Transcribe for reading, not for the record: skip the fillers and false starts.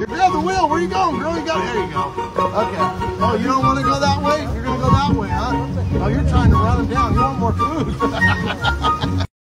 If you have the wheel, where are you going, girl? You got, there you go. Okay. Oh, you don't want to go that way? You're going to go that way, huh? Oh, you're trying to run them down. You want more food.